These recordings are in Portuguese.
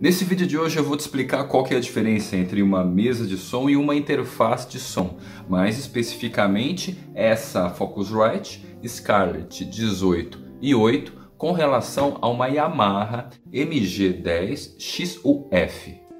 Nesse vídeo de hoje eu vou te explicar qual que é a diferença entre uma mesa de som e uma interface de som, mais especificamente essa Focusrite Scarlett 18i8 com relação a uma Yamaha MG10XUF.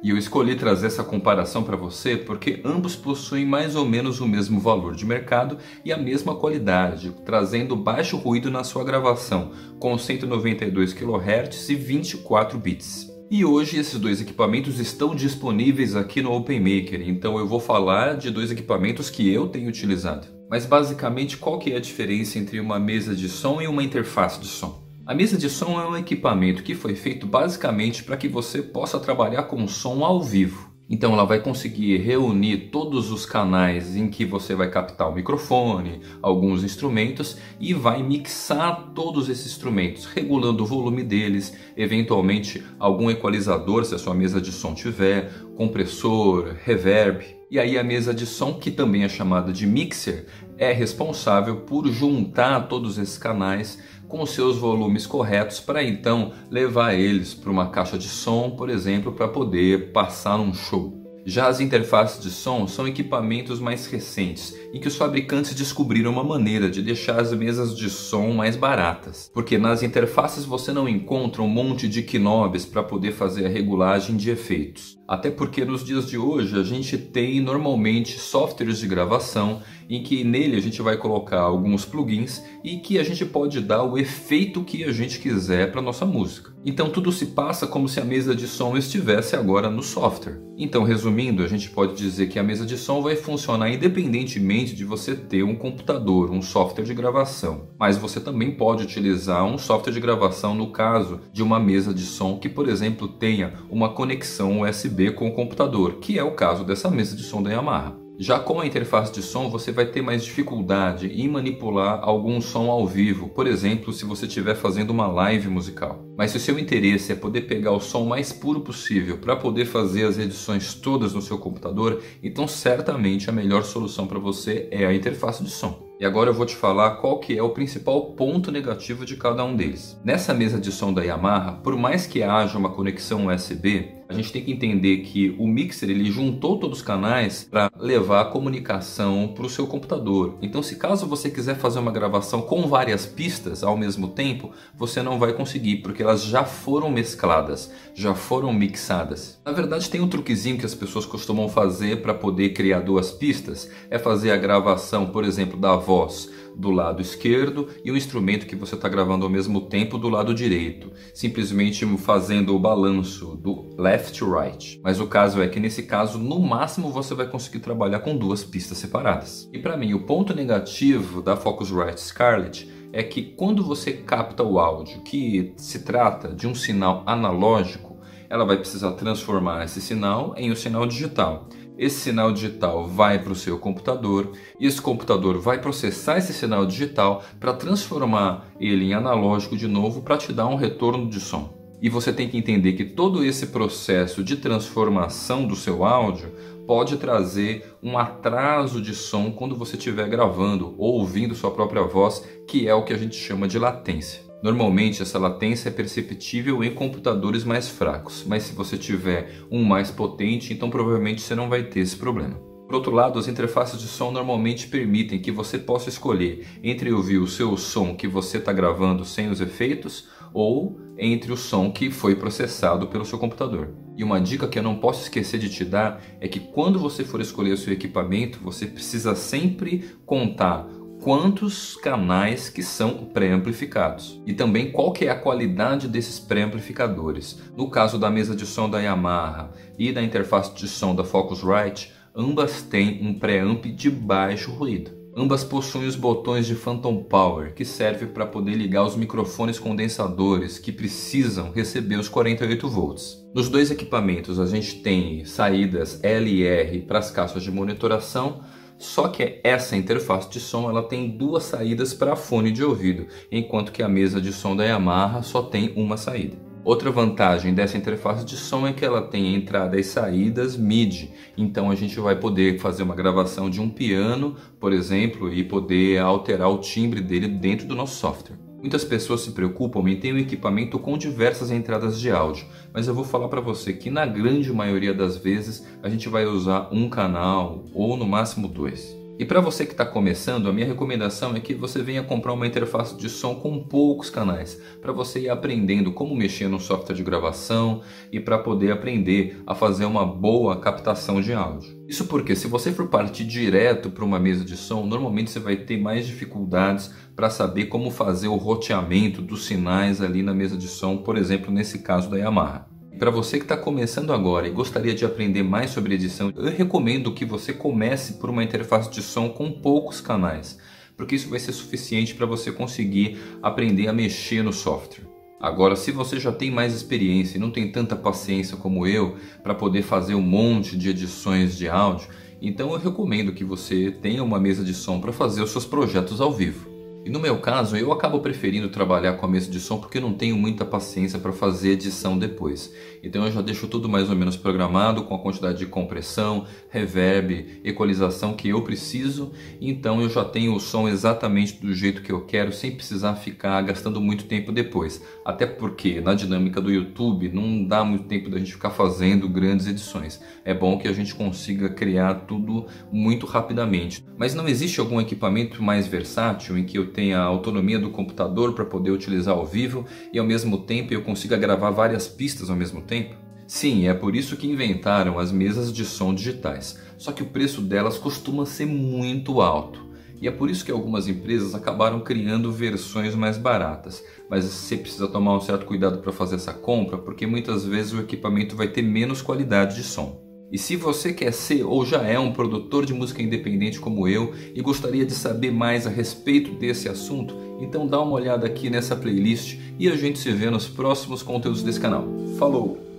E eu escolhi trazer essa comparação para você porque ambos possuem mais ou menos o mesmo valor de mercado e a mesma qualidade, trazendo baixo ruído na sua gravação, com 192 kHz e 24 bits. E hoje esses dois equipamentos estão disponíveis aqui no OpenMaker, então eu vou falar de dois equipamentos que eu tenho utilizado. Mas basicamente qual que é a diferença entre uma mesa de som e uma interface de som? A mesa de som é um equipamento que foi feito basicamente para que você possa trabalhar com som ao vivo. Então ela vai conseguir reunir todos os canais em que você vai captar o microfone, alguns instrumentos e vai mixar todos esses instrumentos, regulando o volume deles, eventualmente algum equalizador se a sua mesa de som tiver, compressor, reverb. E aí a mesa de som, que também é chamada de mixer, é responsável por juntar todos esses canais com seus volumes corretos para então levar eles para uma caixa de som, por exemplo, para poder passar num show. Já as interfaces de som são equipamentos mais recentes, em que os fabricantes descobriram uma maneira de deixar as mesas de som mais baratas. Porque nas interfaces você não encontra um monte de knobs para poder fazer a regulagem de efeitos. Até porque nos dias de hoje a gente tem normalmente softwares de gravação em que nele a gente vai colocar alguns plugins e que a gente pode dar o efeito que a gente quiser para nossa música. Então tudo se passa como se a mesa de som estivesse agora no software. Então, resumindo, a gente pode dizer que a mesa de som vai funcionar independentemente de você ter um computador, um software de gravação. Mas você também pode utilizar um software de gravação no caso de uma mesa de som que, por exemplo, tenha uma conexão USB com o computador, que é o caso dessa mesa de som da Yamaha. Já com a interface de som você vai ter mais dificuldade em manipular algum som ao vivo, por exemplo, se você estiver fazendo uma live musical. Mas se o seu interesse é poder pegar o som mais puro possível para poder fazer as edições todas no seu computador, então certamente a melhor solução para você é a interface de som. E agora eu vou te falar qual que é o principal ponto negativo de cada um deles. Nessa mesa de som da Yamaha, por mais que haja uma conexão USB, a gente tem que entender que o mixer ele juntou todos os canais para levar a comunicação para o seu computador. Então, se caso você quiser fazer uma gravação com várias pistas ao mesmo tempo, você não vai conseguir, porque elas já foram mescladas, já foram mixadas. Na verdade, tem um truquezinho que as pessoas costumam fazer para poder criar duas pistas, é fazer a gravação, por exemplo, da voz do lado esquerdo e o instrumento que você está gravando ao mesmo tempo do lado direito, simplesmente fazendo o balanço do left to right. Mas o caso é que nesse caso, no máximo, você vai conseguir trabalhar com duas pistas separadas. E para mim, o ponto negativo da Focusrite Scarlett é que quando você capta o áudio, que se trata de um sinal analógico, ela vai precisar transformar esse sinal em um sinal digital. Esse sinal digital vai para o seu computador e esse computador vai processar esse sinal digital para transformar ele em analógico de novo para te dar um retorno de som. E você tem que entender que todo esse processo de transformação do seu áudio pode trazer um atraso de som quando você estiver gravando ou ouvindo sua própria voz, que é o que a gente chama de latência. Normalmente essa latência é perceptível em computadores mais fracos, mas se você tiver um mais potente, então provavelmente você não vai ter esse problema. Por outro lado, as interfaces de som normalmente permitem que você possa escolher entre ouvir o seu som que você está gravando sem os efeitos ou entre o som que foi processado pelo seu computador. E uma dica que eu não posso esquecer de te dar é que quando você for escolher o seu equipamento, você precisa sempre contar quantos canais que são pré-amplificados e também qual que é a qualidade desses pré-amplificadores. No caso da mesa de som da Yamaha e da interface de som da Focusrite, ambas têm um preamp de baixo ruído. Ambas possuem os botões de Phantom Power, que serve para poder ligar os microfones condensadores que precisam receber os 48 volts. Nos dois equipamentos a gente tem saídas LR para as caixas de monitoração, só que essa interface de som ela tem duas saídas para fone de ouvido, enquanto que a mesa de som da Yamaha só tem uma saída. Outra vantagem dessa interface de som é que ela tem entradas e saídas MIDI, então a gente vai poder fazer uma gravação de um piano, por exemplo, e poder alterar o timbre dele dentro do nosso software. Muitas pessoas se preocupam em ter um equipamento com diversas entradas de áudio, mas eu vou falar para você que na grande maioria das vezes a gente vai usar um canal ou no máximo dois. E para você que está começando, a minha recomendação é que você venha comprar uma interface de som com poucos canais, para você ir aprendendo como mexer no software de gravação e para poder aprender a fazer uma boa captação de áudio. Isso porque se você for partir direto para uma mesa de som, normalmente você vai ter mais dificuldades para saber como fazer o roteamento dos sinais ali na mesa de som, por exemplo, nesse caso da Yamaha. Para você que está começando agora e gostaria de aprender mais sobre edição, eu recomendo que você comece por uma interface de som com poucos canais, porque isso vai ser suficiente para você conseguir aprender a mexer no software. Agora, se você já tem mais experiência e não tem tanta paciência como eu para poder fazer um monte de edições de áudio, então eu recomendo que você tenha uma mesa de som para fazer os seus projetos ao vivo. E no meu caso, eu acabo preferindo trabalhar com a mesa de som porque eu não tenho muita paciência para fazer edição depois. Então eu já deixo tudo mais ou menos programado com a quantidade de compressão, reverb, equalização que eu preciso. Então eu já tenho o som exatamente do jeito que eu quero, sem precisar ficar gastando muito tempo depois. Até porque na dinâmica do YouTube não dá muito tempo da gente ficar fazendo grandes edições. É bom que a gente consiga criar tudo muito rapidamente. Mas não existe algum equipamento mais versátil em que eu tenha a autonomia do computador para poder utilizar ao vivo e ao mesmo tempo eu consiga gravar várias pistas ao mesmo tempo? Sim, é por isso que inventaram as mesas de som digitais, só que o preço delas costuma ser muito alto. E é por isso que algumas empresas acabaram criando versões mais baratas, mas você precisa tomar um certo cuidado para fazer essa compra, porque muitas vezes o equipamento vai ter menos qualidade de som. E se você quer ser ou já é um produtor de música independente como eu e gostaria de saber mais a respeito desse assunto, então dá uma olhada aqui nessa playlist e a gente se vê nos próximos conteúdos desse canal. Falou!